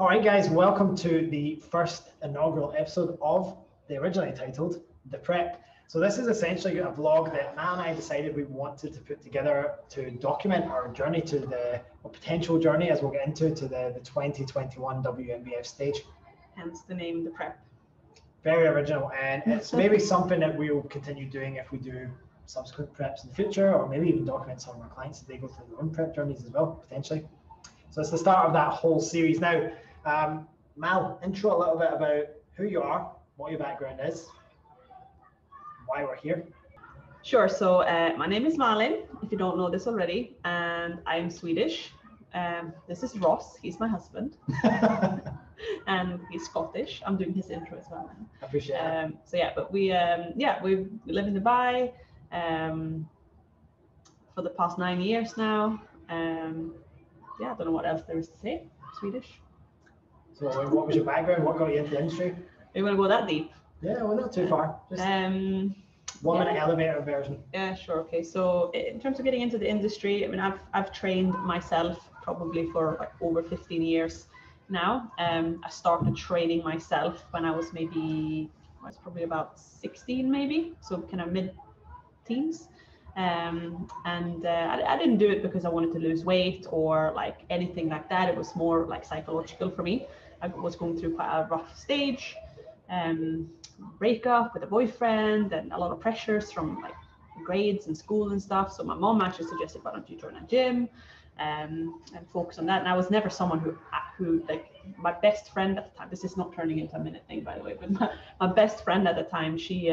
All right, guys, welcome to the first inaugural episode of the originally titled The Prep. So this is essentially a vlog that Matt and I decided we wanted to put together to document our journey to the potential journey, as we'll get into, to the 2021 WNBF stage. Hence the name The Prep. Very original, and it's maybe something that we will continue doing if we do subsequent preps in the future, or maybe even document some of our clients as they go through their own prep journeys as well, potentially. So it's the start of that whole series. Now, Mal, intro a little bit about who you are, what your background is, why we're here. Sure. So my name is Malin, if you don't know this already, and I'm Swedish. This is Ross. He's my husband. And he's Scottish. I'm doing his intro as well. I appreciate it. So yeah, but we live in Dubai for the past 9 years now. Yeah, I don't know what else there is to say. Swedish. So what was your background? What got you into the industry? Are you going to go that deep? Yeah, well, not too far. Just one minute elevator version. Yeah, sure. Okay. So in terms of getting into the industry, I mean, I've trained myself probably for like over 15 years now. I started training myself when I was probably about 16 maybe. So kind of mid-teens. I didn't do it because I wanted to lose weight or like anything like that. It was more like psychological for me. I was going through quite a rough stage, breakup with a boyfriend and a lot of pressures from like grades and school and stuff. So my mom actually suggested, why don't you join a gym and focus on that. And I was never someone who like, my best friend at the time, this is not turning into a minute thing, by the way, but my best friend at the time, she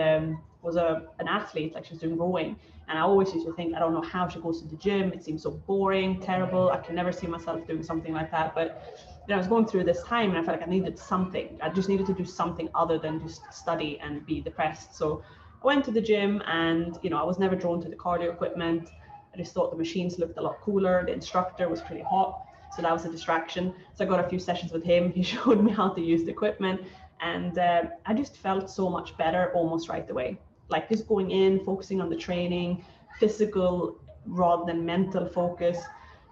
was an athlete, like she was doing rowing. And I always used to think, I don't know how she goes to the gym. It seems so boring, terrible. I can never see myself doing something like that. But I was going through this time and I felt like I needed something. I just needed to do something other than just study and be depressed. So I went to the gym and, I was never drawn to the cardio equipment. I just thought the machines looked a lot cooler. The instructor was pretty hot. So that was a distraction. So I got a few sessions with him. He showed me how to use the equipment. And I just felt so much better almost right away. Like just going in, focusing on the training, physical rather than mental focus.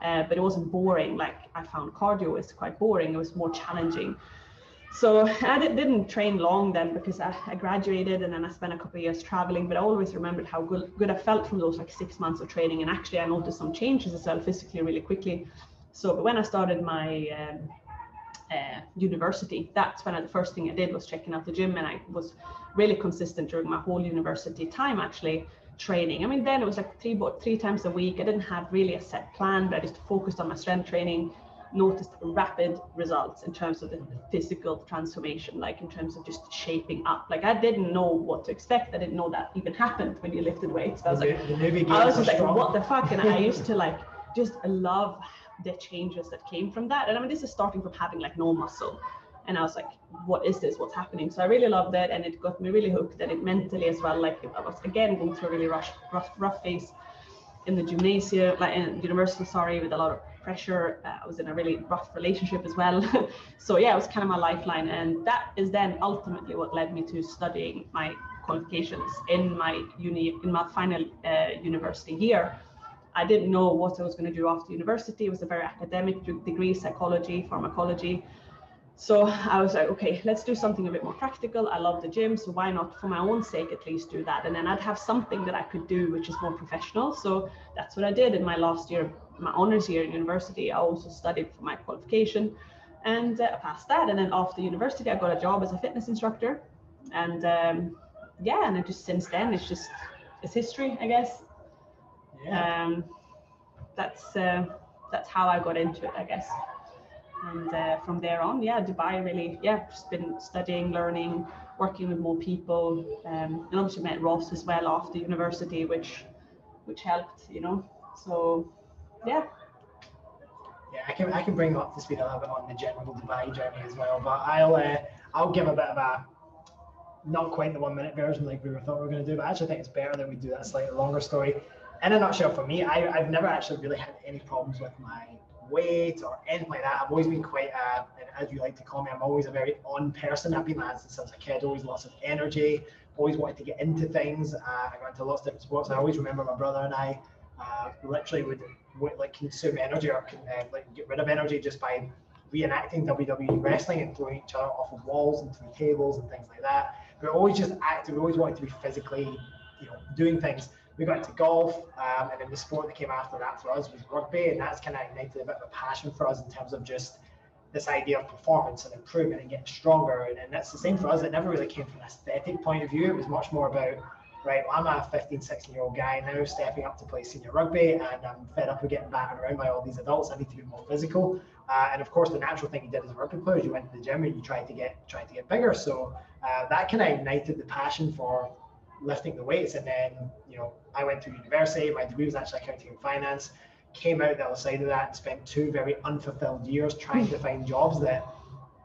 But it wasn't boring. Like I found cardio was quite boring. It was more challenging. So I didn't train long then because I graduated and then I spent a couple of years traveling. But I always remembered how good I felt from those like 6 months of training. And actually I noticed some changes as well physically really quickly. So but when I started my university, that's when the first thing I did was checking out the gym, and I was really consistent during my whole university time actually training. I mean, then it was like three times a week. I didn't have really a set plan, but I just focused on my strength training, noticed rapid results in terms of the physical transformation, like in terms of just shaping up. Like I didn't know what to expect. I didn't know that even happened when you lifted weights. So I was just like, what the fuck? And I used to like just love the changes that came from that. And I mean, this is starting from having like no muscle. And I was like, what is this? What's happening? So I really loved that. And it got me really hooked. And it mentally as well, like I was again going through a really rough phase in the gymnasium, like in university, sorry, with a lot of pressure. I was in a really rough relationship as well. So yeah, it was kind of my lifeline. And that is then ultimately what led me to studying my qualifications in my final university year. I didn't know what I was going to do after university. It was a very academic degree, psychology, pharmacology. So I was like, okay, let's do something a bit more practical. I love the gym, so why not, for my own sake at least, do that? And then I'd have something that I could do which is more professional. So that's what I did in my last year, my honors year in university. I also studied for my qualification and I passed that. And then after university, I got a job as a fitness instructor. And since then, it's history, I guess. Yeah. That's how I got into it, I guess. And from there on, Dubai really, just been studying, learning, working with more people, and obviously met Ross as well after university, which helped, So, yeah. Yeah, I can bring up to speed a little bit on the general Dubai journey as well, but I'll give a bit of a not quite the 1 minute version like we thought we were going to do, but I actually think it's better that we do that slightly longer story. In a nutshell, for me, I've never actually really had any problems with my weight or anything like that. I've always been quite, as you like to call me, I'm always a very on person. I've been that since I was a kid, always lots of energy, always wanted to get into things. I got into lots of different sports. I always remember my brother and I literally would consume energy or get rid of energy just by reenacting WWE wrestling and throwing each other off of walls and through tables and things like that. We were always just active. We always wanted to be physically, you know, doing things. We got into golf, and then the sport that came after that for us was rugby, and that's kind of ignited a bit of a passion for us in terms of just this idea of performance and improvement and getting stronger. And that's the same for us. It never really came from an aesthetic point of view. It was much more about, right, well, I'm a 15, 16-year-old guy now stepping up to play senior rugby, and I'm fed up with getting battered around by all these adults. I need to be more physical. And of course, the natural thing you did as a rugby player is you went to the gym and you tried to get bigger. So that kind of ignited the passion for lifting the weights. And then, you know, I went to university. My degree was actually accounting and finance. Came out the other side of that and spent 2 very unfulfilled years trying to find jobs that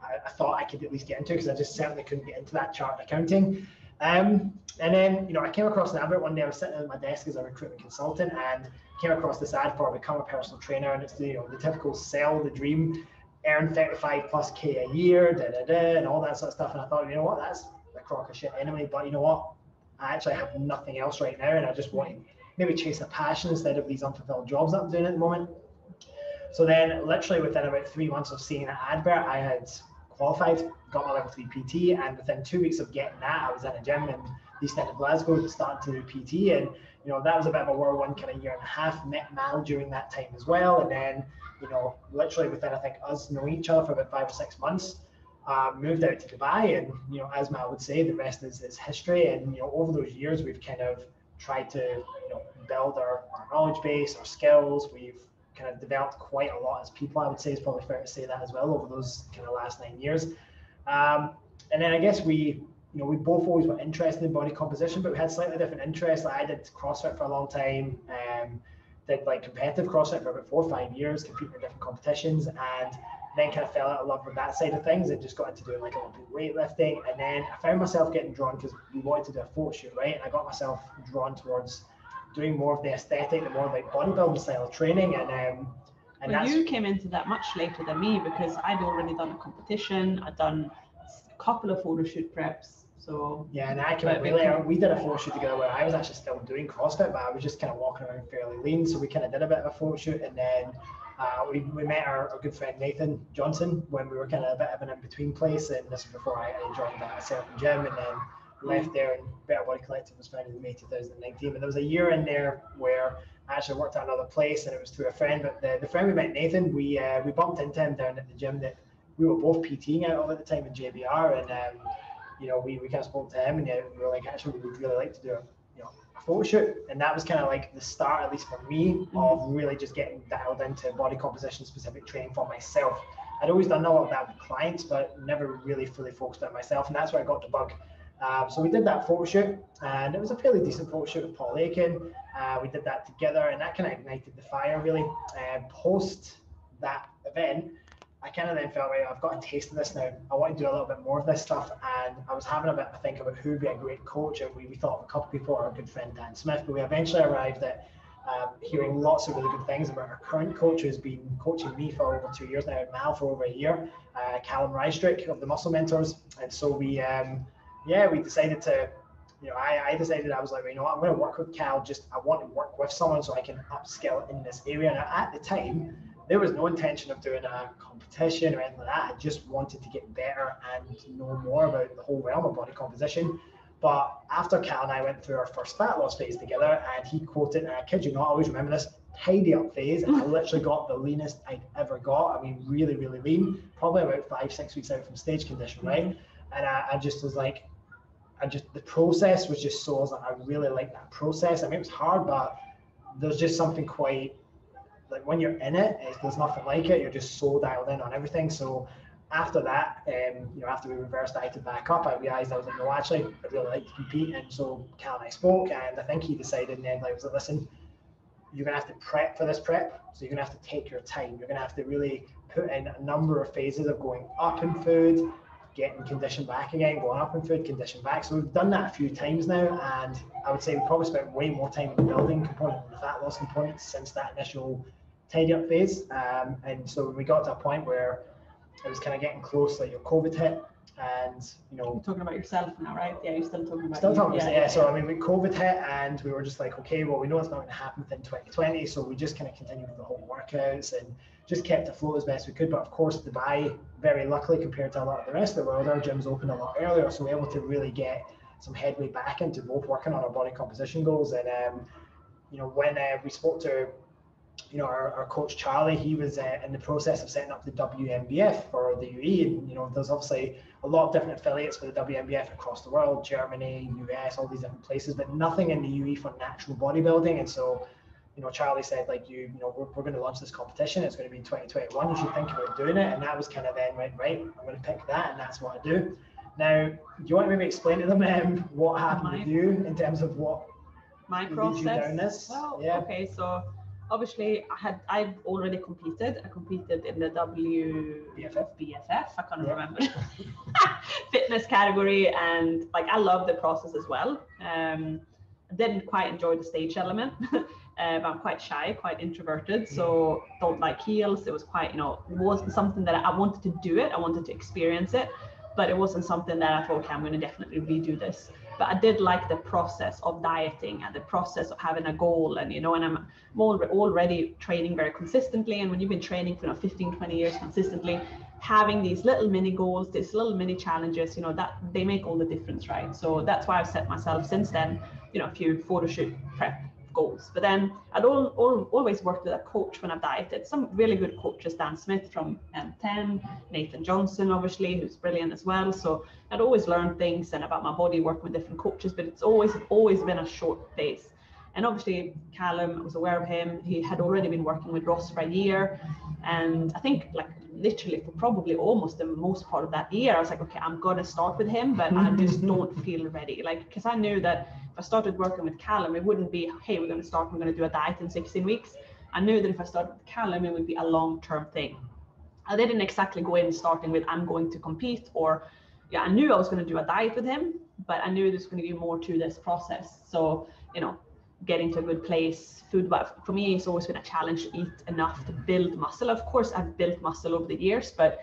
I thought I could at least get into, because I just certainly couldn't get into that chartered accounting. And then, you know, I came across an advert one day. I was sitting at my desk as a recruitment consultant and came across this ad for become a personal trainer, and it's the, you know, the typical sell the dream, earn 35+ K a year, and all that sort of stuff. And I thought, you know what, that's a crock of shit anyway, but you know what, I actually have nothing else right now, and I just want to maybe chase a passion instead of these unfulfilled jobs that I'm doing at the moment. So then literally within about 3 months of seeing that advert, I had qualified, got my level 3 PT, and within 2 weeks of getting that, I was in a gym in the east end of Glasgow to start to do PT. And you know, that was a bit of a whirlwind kind of 1.5 years. Met Mal during that time as well, and then, you know, literally within, I think, us knowing each other for about 5 or 6 months, moved out to Dubai. And you know, as Mal would say, the rest is history. And you know, over those years, we've kind of tried to, you know, build our knowledge base, our skills. We've kind of developed quite a lot as people. I would say it's probably fair to say that as well over those kind of last 9 years. And then I guess we both always were interested in body composition, but we had slightly different interests. Like I did CrossFit for a long time, did like competitive CrossFit for about 4 or 5 years, competing in different competitions, and then kind of fell out of love with that side of things and just got into doing like Olympic weightlifting. And then I found myself getting drawn, because we wanted to do a photo shoot, right? And I got myself drawn towards doing more of the aesthetic, the more like bodybuilding style training. And well, you came into that much later than me, because I'd already done a competition. I'd done a couple of photo shoot preps. So yeah, and I came up really early. We did a photo shoot together where I was actually still doing CrossFit, but I was just kind of walking around fairly lean. So we kind of did a bit of a photo shoot, and then we met our good friend Nathan Johnson when we were kind of a bit of an in-between place, and this was before I joined that certain gym, and then left there, and Better Body Collective was founded in May 2019. But there was a year in there where I actually worked at another place, and it was through a friend. But the friend we met, Nathan, we bumped into him down at the gym that we were both PTing out of at the time in JBR, and you know, we kind of spoke to him, and we were like, actually, we would really like to do a photo shoot. And that was kind of like the start, at least for me, of really just getting dialed into body composition specific training for myself. I'd always done a lot of that with clients, but never really fully focused on myself, and that's where I got the bug. So we did that photo shoot, and it was a fairly decent photo shoot with Paul Aiken. We did that together, and that kind of ignited the fire, really. Post that event, I kind of then felt, right, I've got a taste of this now. I want to do a little bit more of this stuff. And I was having a bit of a think about who would be a great coach. And we thought of a couple of people, our good friend Dan Smith, but we eventually arrived at hearing lots of really good things about our current coach, who's been coaching me for over 2 years now, and Mal for over a year, Callum Rystrich of the Muscle Mentors. And so we decided to, you know, I decided, I was like, well, you know what, I'm going to work with Cal. Just, I want to work with someone so I can upskill in this area. And at the time, there was no intention of doing a competition or anything like that. I just wanted to get better and know more about the whole realm of body composition. But after Cal and I went through our first fat loss phase together, and he quoted, and I kid you not, I always remember this, tidy up phase, and I literally got the leanest I'd ever got. I mean, really, really lean, probably about 5-6 weeks out from stage condition, right? And I just was like, the process was just so, I was like, I really like that process. I mean, it was hard, but there's just something quite, like when you're in it, there's nothing like it. You're just so dialed in on everything. So after that, you know, after we reversed dieted back up, I realized, I was like, no, actually, I'd really like to compete. And so Cal and I spoke, and I think he decided in the end, like, I was like, listen, you're going to have to prep for this prep. So you're going to have to take your time. You're going to have to really put in a number of phases of going up in food, getting conditioned back again, going up in food, conditioned back. So we've done that a few times now, and I would say we probably spent way more time on the building component and the fat loss component since that initial tidy up phase. And so we got to a point where it was kind of getting close, like your COVID hit, and, you know, you're talking about yourself now, right? Yeah, you're still talking about yourself. So I mean, when COVID hit, and we were just like, okay, well, we know it's not going to happen within 2020, so we just kind of continued with the whole workouts and just kept afloat as best we could. But of course, Dubai, very luckily compared to a lot of the rest of the world, our gyms opened a lot earlier, so we were able to really get some headway back into both working on our body composition goals. And you know, when we spoke to, you know, our coach Charlie, he was in the process of setting up the WNBF for the UAE, and you know, there's obviously a lot of different affiliates for the WNBF across the world, Germany, US, all these different places, but nothing in the UAE for natural bodybuilding. And so, you know, Charlie said, like, you know, we're going to launch this competition. It's going to be 2021. You should think about doing it. And that was kind of then went, right, I'm going to pick that, and that's what I do. Now, do you want to maybe explain to them what happened with you in terms of what my process? You down this? Well, yeah. Okay, so obviously I've already competed. I competed in the WBFF. I can't remember fitness category, and like I love the process as well. I didn't quite enjoy the stage element. I'm quite shy, quite introverted, so don't like heels. It was quite, you know, it wasn't something that I wanted to do it. I wanted to experience it, but it wasn't something that I thought, okay, I'm going to definitely redo this. But I did like the process of dieting and the process of having a goal. And, you know, and I'm already training very consistently. And when you've been training for, you know, 15, 20 years consistently, having these little mini goals, these little mini challenges, you know, that they make all the difference, right? So that's why I've set myself since then, you know, a few photo shoot prep goals. But then I'd always worked with a coach when I've dieted. Some really good coaches, Dan Smith from M10, Nathan Johnson, obviously, who's brilliant as well. So I'd always learned things and about my body, working with different coaches, but it's always been a short phase. And obviously Callum, I was aware of him. He had already been working with Ross for a year. And I think, like, literally for probably almost the most part of that year, I was like, okay, I'm going to start with him, but I just don't feel ready. Like, because I knew that if I started working with Callum, it wouldn't be, hey, we're going to start, we're going to do a diet in 16 weeks. I knew that if I started with Callum, it would be a long-term thing. I didn't exactly go in starting with, I'm going to compete, or, yeah, I knew I was going to do a diet with him, but I knew there's going to be more to this process. So, you know, getting to a good place, food, but for me, it's always been a challenge to eat enough to build muscle. Of course, I've built muscle over the years, but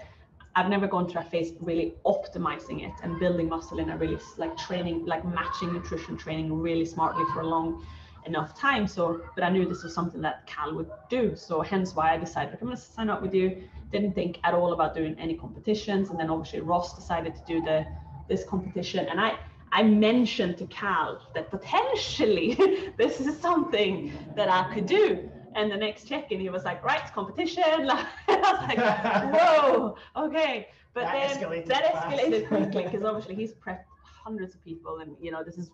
I've never gone through a phase really optimizing it and building muscle in a really, like, training, like matching nutrition training really smartly for a long enough time. So, but I knew this was something that Cal would do. So hence why I decided, I'm going to sign up with you. Didn't think at all about doing any competitions. And then obviously Ross decided to do this competition. And I mentioned to Cal that potentially this is something that I could do. And the next check-in, he was like, right, competition. I was like, whoa, okay. But that escalated quickly, because obviously he's prepped hundreds of people, and, you know, this is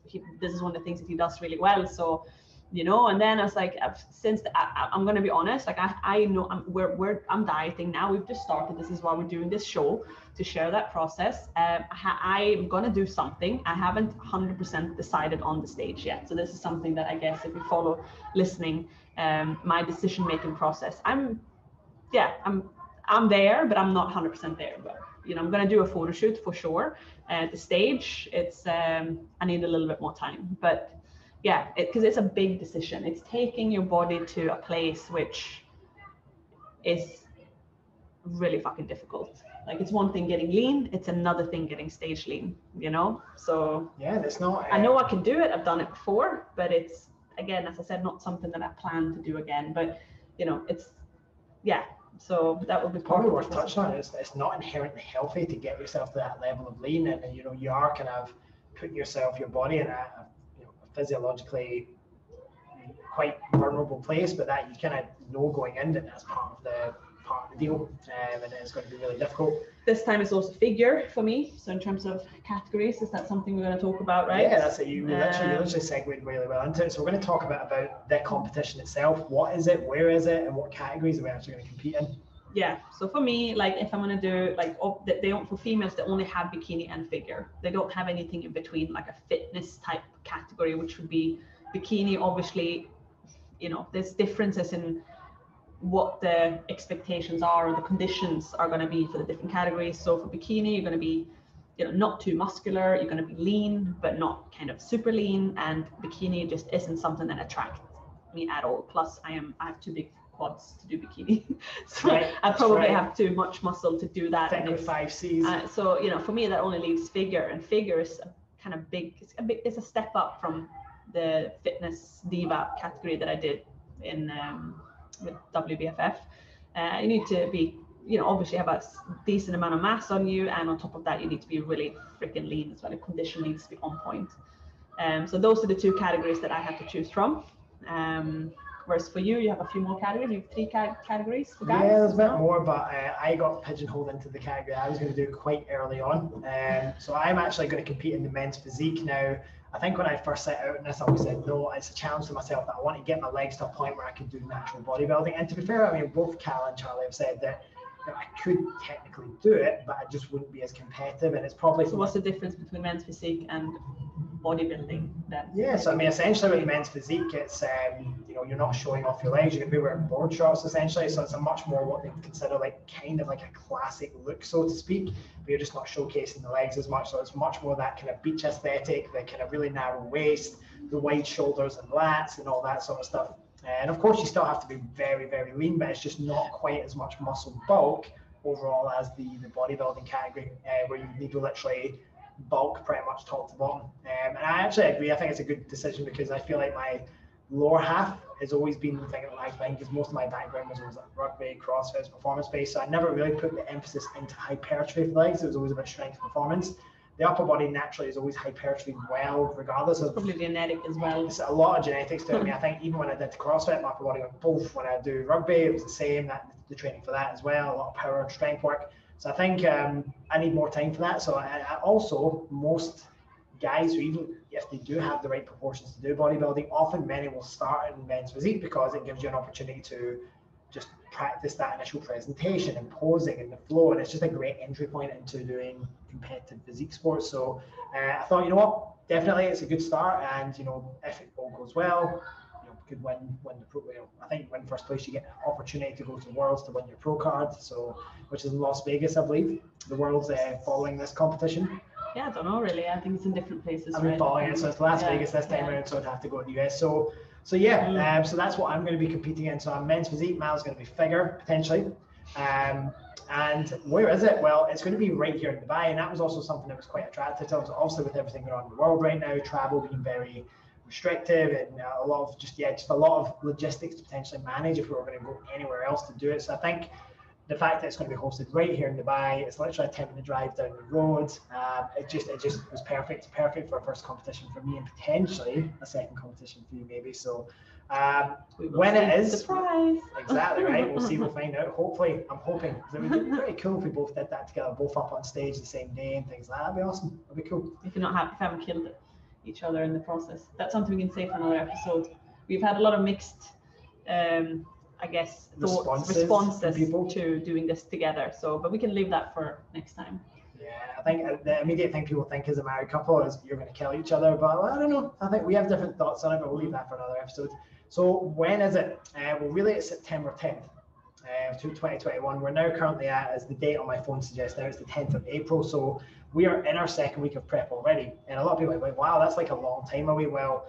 one of the things that he does really well. So, you know, and then I was like, I'm going to be honest, like, I know I'm dieting now. We've just started. This is why we're doing this show, to share that process. I'm going to do something. I haven't 100% decided on the stage yet. So this is something that, I guess, if you follow listening, my decision-making process, I'm there, but I'm not 100% there. But, you know, I'm going to do a photo shoot for sure. The stage, it's, I need a little bit more time, but yeah, because it's a big decision. It's taking your body to a place which is really fucking difficult. Like, it's one thing getting lean, it's another thing getting stage lean, you know? So yeah, that's not, I know I can do it. I've done it before, but it's, again, as I said, not something that I plan to do again, but, you know, it's, yeah. So that would be probably worth touching on. It's not inherently healthy to get yourself to that level of lean, and, you know, you are kind of putting yourself, your body in a, you know, physiologically quite vulnerable place, but that you kind of know going in that that's part of the deal, and it's going to be really difficult. This time it's also figure for me. So in terms of categories, is that something we're going to talk about, right? Yeah, that's it. You literally segued really well into it. So we're going to talk about the competition itself. What is it? Where is it? And what categories are we actually going to compete in? Yeah. So for me, like, if I'm going to do, like, for females, they only have bikini and figure. They don't have anything in between, like a fitness type category, which would be bikini. Obviously, you know, there's differences in what the expectations are or the conditions are going to be for the different categories. So for bikini, you're going to be, you know, not too muscular, you're going to be lean but not kind of super lean, and bikini just isn't something that attracts me at all. Plus I have too big quads to do bikini. So right, I probably have too much muscle to do that. Thicker 5Cs. So, you know, for me, that only leaves figure, and figure is a kind of big, it's a step up from the fitness diva category that I did in with WBFF. You need to be, you know, obviously have a decent amount of mass on you, and on top of that, you need to be really freaking lean as well. The condition needs to be on point. So those are the two categories that I have to choose from. Whereas for you, you have a few more categories. You have three categories for guys. Yeah, there's a bit more, but I got pigeonholed into the category I was going to do quite early on. So I'm actually going to compete in the men's physique now. I think when I first set out in this, I always said, no, it's a challenge to myself that I want to get my legs to a point where I can do natural bodybuilding. And to be fair, I mean, both Cal and Charlie have said that I could technically do it, but I just wouldn't be as competitive, and it's probably. So what's the difference between men's physique and bodybuilding then? Yeah, so I mean, essentially with men's physique, it's you know, you're not showing off your legs. You're gonna be wearing board shorts essentially, so it's a much more what they consider like kind of like a classic look, so to speak. But you're just not showcasing the legs as much, so it's much more that kind of beach aesthetic, the kind of really narrow waist, the wide shoulders and lats, and all that sort of stuff. And of course, you still have to be very, very lean, but it's just not quite as much muscle bulk overall as the bodybuilding category, where you need to literally bulk pretty much top to bottom. And I actually agree. I think it's a good decision, because I feel like my lower half has always been the thing that I think, because most of my background was always like rugby, CrossFit, performance-based. So I never really put the emphasis into hypertrophy for legs. It was always about strength performance. The upper body naturally is always hypertrophy, well, regardless of. Probably genetic as well. It's a lot of genetics to it. I mean, I think even when I did CrossFit, my upper body went both. When I do rugby, it was the same. The training for that as well, a lot of power and strength work. So I think I need more time for that. So I also, most guys, who even if they do have the right proportions to do bodybuilding, often many will start in men's physique because it gives you an opportunity to just practice that initial presentation and posing and the flow, and it's just a great entry point into doing competitive physique sports. So I thought, you know what, definitely it's a good start, and you know, if it all goes well, you know, we could win the pro. You know, I think you win first place, you get an opportunity to go to Worlds to win your pro card, so which is in Las Vegas, I believe. The Worlds following this competition. Yeah, I don't know really. I think it's in different places. I've been following it, so it's Las Vegas this time around, so I'd have to go to the US. So yeah, so that's what I'm going to be competing in. So I'm men's physique, Mal's going to be figure, potentially. And where is it? Well, it's going to be right here in Dubai. And that was also something that was quite attractive to us. Obviously, with everything going on in the world right now, travel being very restrictive, and a lot of just a lot of logistics to potentially manage if we were going to go anywhere else to do it. So I think the fact that it's going to be hosted right here in Dubai, it's literally a 10-minute drive down the road. It just was perfect for a first competition for me, and potentially a second competition for you, maybe. So when it is, surprise, exactly right. We'll see. We'll find out. Hopefully, I'm hoping. It would be pretty cool if we both did that together, both up on stage the same day and things like that. That'd be awesome. That'd be cool. If you're not happy, if I haven't killed each other in the process, that's something we can say for another episode. We've had a lot of mixed. I guess thoughts, responses to doing this together. So, but we can leave that for next time. Yeah, I think the immediate thing people think as a married couple is you're going to kill each other, but I don't know. I think we have different thoughts on it, but we'll leave that for another episode. So when is it? Well, really it's September 10th, 2021. We're now currently at, as the date on my phone suggests now, it's the 10th of April. So we are in our second week of prep already. And a lot of people are like, wow, that's like a long time away. Well,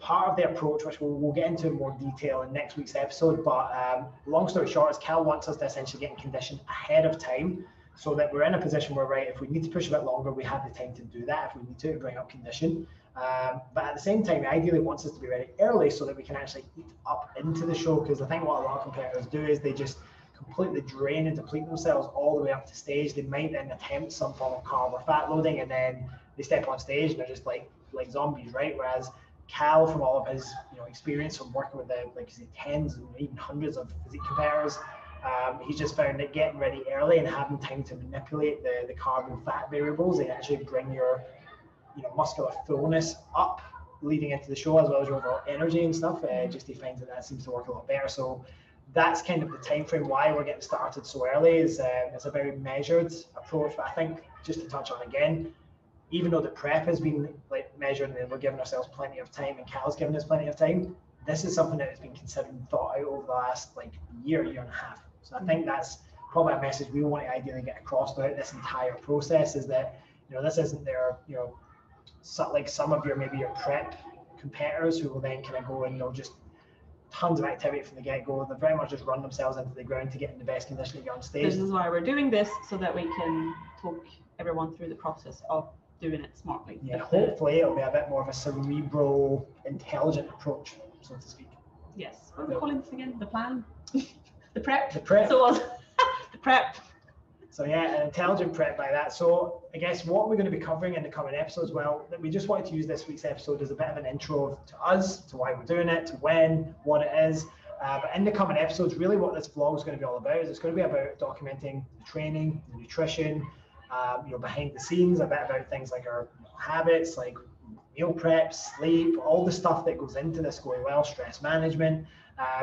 part of the approach, which we'll get into in more detail in next week's episode, but long story short is Cal wants us to essentially get in condition ahead of time, so that we're in a position where, right, if we need to push a bit longer, we have the time to do that if we need to bring up condition. But at the same time, he ideally wants us to be ready early so that we can actually eat up into the show, because I think what a lot of competitors do is they just completely drain and deplete themselves all the way up to stage. They might then attempt some form of carb or fat loading, and then they step on stage and they're just like zombies, right? Whereas Cal, from all of his experience from working with the tens and even hundreds of physique competitors, he's just found that getting ready early and having time to manipulate the carb and fat variables and actually bring your muscular fullness up leading into the show, as well as your overall energy and stuff, just he finds that seems to work a lot better. So that's kind of the time frame why we're getting started so early. Is it's a very measured approach. But I think, just to touch on again, even though the prep has been measured and we're giving ourselves plenty of time, and Cal's given us plenty of time, this is something that has been considered and thought out over the last year and a half. So I think that's probably a message we want to ideally get across throughout this entire process, is that this isn't their some of your prep competitors who will then kind of go and just tons of activity from the get-go. They've very much just run themselves into the ground to get in the best condition to get on stage. This is why we're doing this, so that we can talk everyone through the process of doing it smartly. Yeah, hopefully it'll be a bit more of a cerebral, intelligent approach, so to speak. Yes. What are we calling this again? The plan? The prep? The prep. So the prep. So yeah, an intelligent prep like that. So I guess what we're going to be covering in the coming episodes, well, we just wanted to use this week's episode as a bit of an intro to us, to why we're doing it, to when, what it is. But in the coming episodes, really what this vlog is going to be all about is it's going to be about documenting the training, the nutrition, behind the scenes, a bit about things like our habits, like meal prep, sleep, all the stuff that goes into this going well, stress management.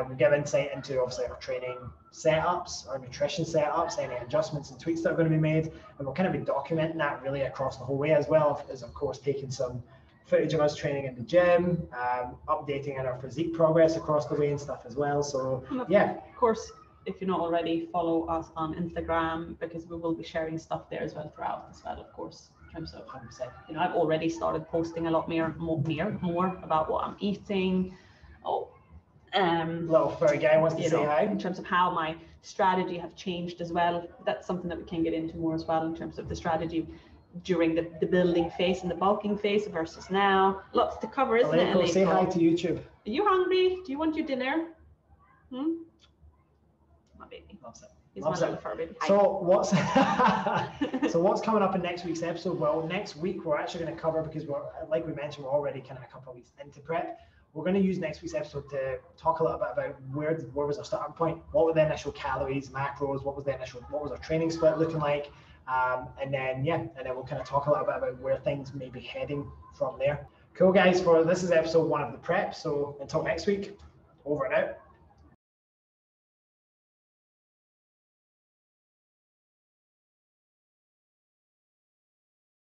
We give insight into obviously our training setups, our nutrition setups, any adjustments and tweaks that are going to be made, and we'll kind of be documenting that really across the whole way, as well as of course taking some footage of us training in the gym, updating on our physique progress across the way and stuff as well. So yeah, of course, if you're not already, follow us on Instagram, because we will be sharing stuff there as well throughout as well, of course. So 100%. You know, I've already started posting a lot more about what I'm eating. Little furry guy wants to say hi. In terms of how my strategy have changed as well. That's something that we can get into more as well, in terms of the strategy during the building phase and the bulking phase versus now. Lots to cover, isn't it? Aleko, say hi to YouTube. Are you hungry? Do you want your dinner? My baby loves it. So what's coming up in next week's episode? Well, next week we're actually going to cover, because we're, like we mentioned, we're already kind of a couple of weeks into prep. We're going to use next week's episode to talk a little bit about where was our starting point, what were the initial calories, macros, what was our training split looking like, and then we'll kind of talk a little bit about where things may be heading from there. Cool guys, this is episode 1 of the prep. So until next week, over and out.